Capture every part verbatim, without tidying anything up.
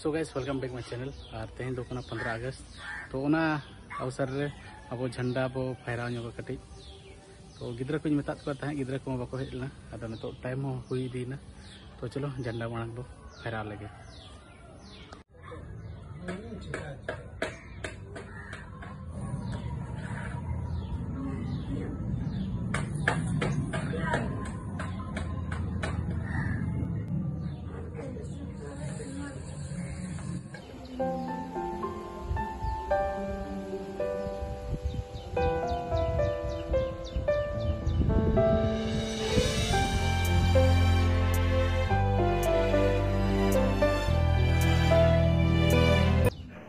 So guys welcome back my channel. और तेहन दो पंद्रह अगस्त तो उना अवसर रे अब झंडा बो फहराव कटी तो गिद्रा को मत गिद्रा को बाको हेज लेना अद नित टाइम हुई दीना तो चलो झंडा मांग बो फहराव लगे।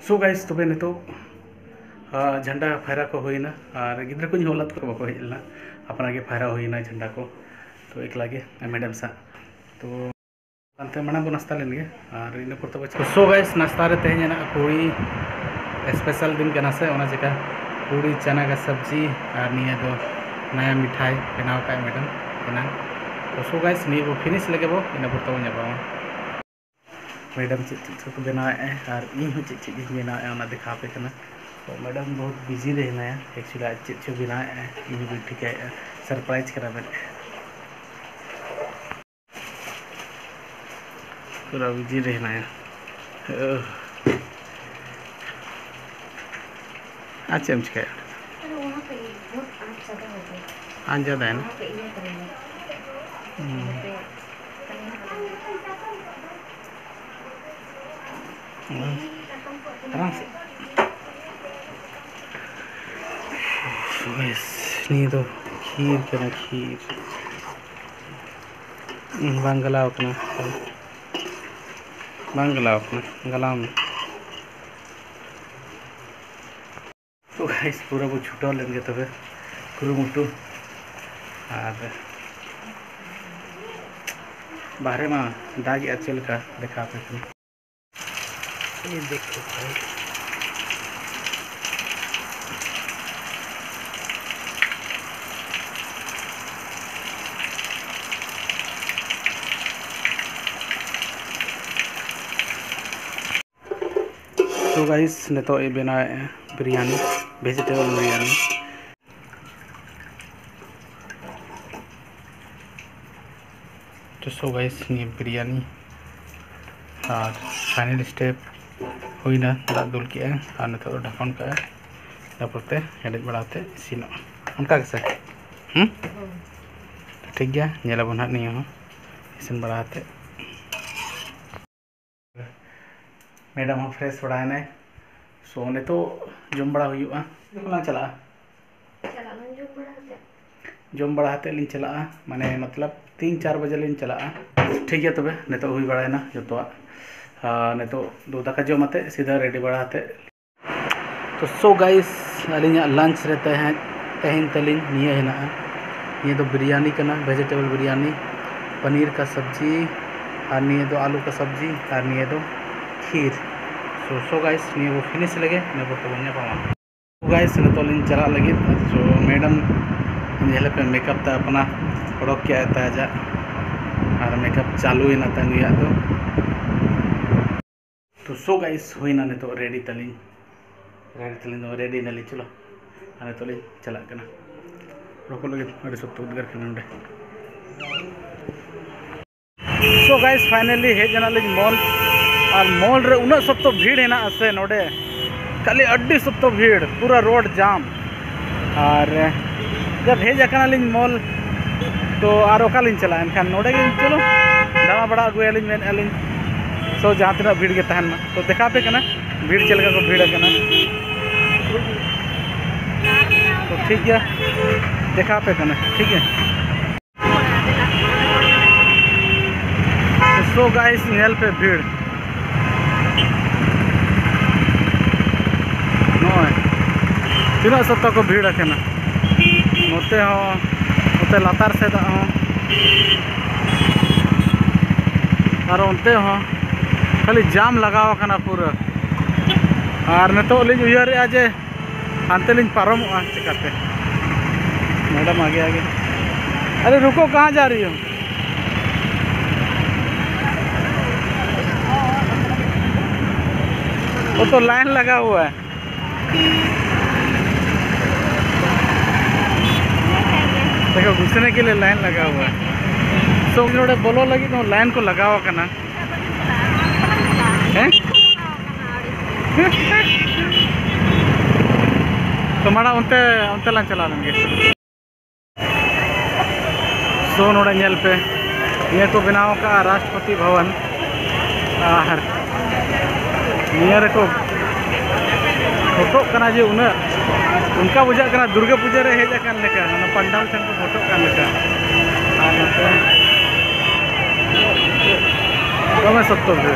सो गाइस तब नित झंडा फहरा को होना और गिद्रा को हलत को बाको हेज लेना अपना फहरा होना झंडा को तो एकला मैडम सा तो माना बो नाश्ता लेन और इन पर तब। सो गाइस नाश्ता रे तेज पूरी स्पेशल दिन करना से चिका पूरी चना का सब्जी और निया दो नया मिठाई बनाव का मैडम एना तो सो गाइस नहीं बो फिनिश लगे बो इन पर तब नाम मैडम चेक को बनाए और इन चेक चेक बनाए दिखापे तो मैडम बहुत बिजी रहना एक्चुअली आज चेक चेक बनाए इन ठिका सरप्राइज करा मैंने पूरा बिजी रहना आज हम चिकाया आज ज़्यादा है ना नहीं तो खीर करना खीर बांगलाव करना बांगलाव करना गलाव में तो गाइस पूरा वो छुटा लेंगे तब कुरुमुटू और बाहर में दाग अचल का देखा पे ये देखो भाई तो गाइस ने तो ये बनाए बिरयानी वेजिटेबल बिरयानी तो सो गाइस ये बिरयानी और फाइनल स्टेप होना दाग दुल के और नित ढाकन का हेडेज बड़ाते इसीन उनका से ठीक गया नलाब ना नहीं इसीन बड़ाते मैडम हम फ्रेश बड़ाने सो नित जम बड़ा होना चला जम बड़ाते लिं चला माने मतलब तीन चार बजे लिं चला ठीक है तब नित हुई बड़ाना जो नहीं तो दो दाका जमते सीधा रेडी बड़ाते तो सो गाइस अली लंच रे तेहन तेहन तली निये हेना निये तो बिरयानी करना वेजिटेबल बिरयानी पनीर का सब्जी और निये तो आलू का सब्जी और निये तो खीर। सो सो गाइस निये वो फिनिश लगे नहीं वो तो पावा सो गाइस नहीं तो लिन चला लगे सो मैडम हेल्प पे मेकअप था अपना प्रोडक्ट क्या है जा और मेकअप चालू ही ना था नहीं तो तो सो गाइस होना नित रेडी तली रेडी तली रेडी नली चलो आने तो ली चला रोको लगे सख्त उद्गार सो गाइस फाइनली हेजना ली मॉल और मॉल रे उना सख्त भीड़ है ना से नोडे खाली अड्डी सख्त भीड़ पूरा रोड जाम और जब हेजना ली मॉल तो और ओकाली चला एनखान नोडे चलो दावा बड़ा अगुयाली मेन तो जहाँ तीना भीड़ के तहन में तो देखा पे करना भीड़ चल को भीड़ करना तो ठीक है देखा पे करना ठीक है। तो सो गाइस नेल पे भीड़ तीनों सप्ताह को भीड़ रखना होते हो होते लातार से हो और उनते हो खाली जाम लगाव करना पूरा और नित उयर जे हानते लिंग पारम चिकाते मैडम आगे आगे अरे रुको कहाँ जा रही हो वो तो लाइन लगा हुआ है। देखो घुसने के लिए लाइन लगा हुआ है। सो उन्होंने बोलो लगी तो लाइन को लगाओ करना है। तुम्हारा उनते उनते लाइन चला लेंगे। सो नोड़ेल पे ये तो बनाओ का राष्ट्रपति भवन आर नियर को फोटो करना जे उन उनका बुझा करना दुर्गा पूजा रे हेज कान लेका ना पंडाल सन को फोटो कान लेका कम सत्तो बे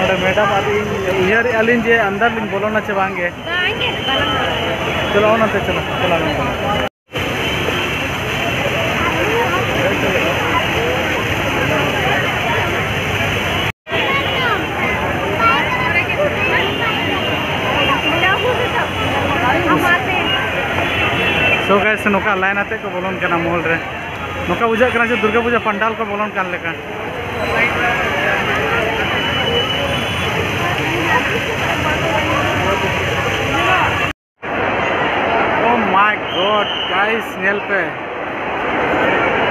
और मैडम आदि इयर अलिन जे अंदर लिन बोलना छे बांगे बांगे चलो ना ते चलो चला ना तो कैसे नौका लाइन आते को बोलन करना मोहल रे नौका पूजा करना जो दुर्गा पूजा पंडाल को बोलन कान लेकर oh my god guys nail पे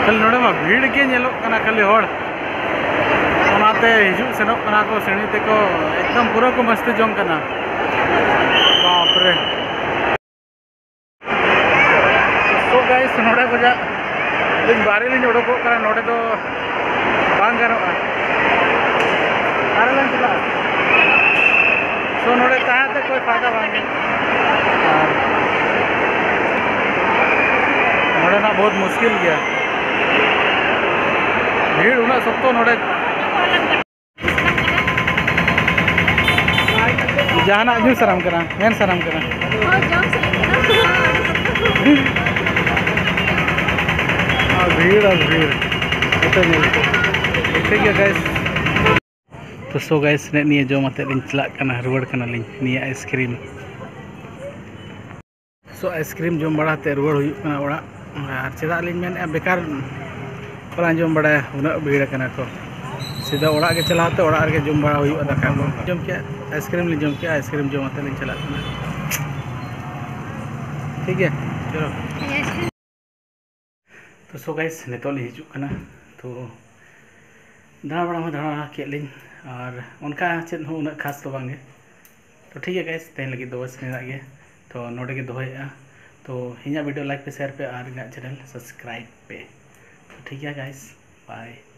कल नोड़े में भीड़ के नेलो करना खाली होड़ बनाते हिजू से नौक करना को श्रेणी ते को एकदम पूरा को मस्ती जोंग करना बाप रे नोड़े बजा दिन बारे लिंज उड़ो को करा नोड़े तो बांग करो आरे लंच ला तो नोड़े कहाँ तक कोई फायदा बांगे नोड़े ना बहुत मुश्किल गया भीड़ होना सब तो नोड़े जहाँ ना अजू सराम करा मैन सराम करा भीड़ और भीड़ ठीक है गैस तो सो गैस ने जम चला रुआड़ लिंग आइसक्रीम सो आइसक्रीम जम बड़ा रुआड़ और चेदा लिंग मेन बेकार बड़ा जम बड़ा उन्ना भीड़ को सीधा उड़ा के चलाते उड़ा के जम बड़ा दाका को जम किया आइसक्रीम लिंग जम किया आइसक्रीम जम आते लिंग चला ठीक है चलो तो सो गाइस नित हजना तो दाड़ा बड़ा दाड़ा के लिंग और उनका चेद उन खास तो बांगे तो ठीक है गाइस तेन लगी दो बस मेरा तो नोड़े दोहेगा तो इन वीडियो लाइक पे शेयर पे और चैनल सब्सक्राइब पे तो ठीक है गाइस बाय।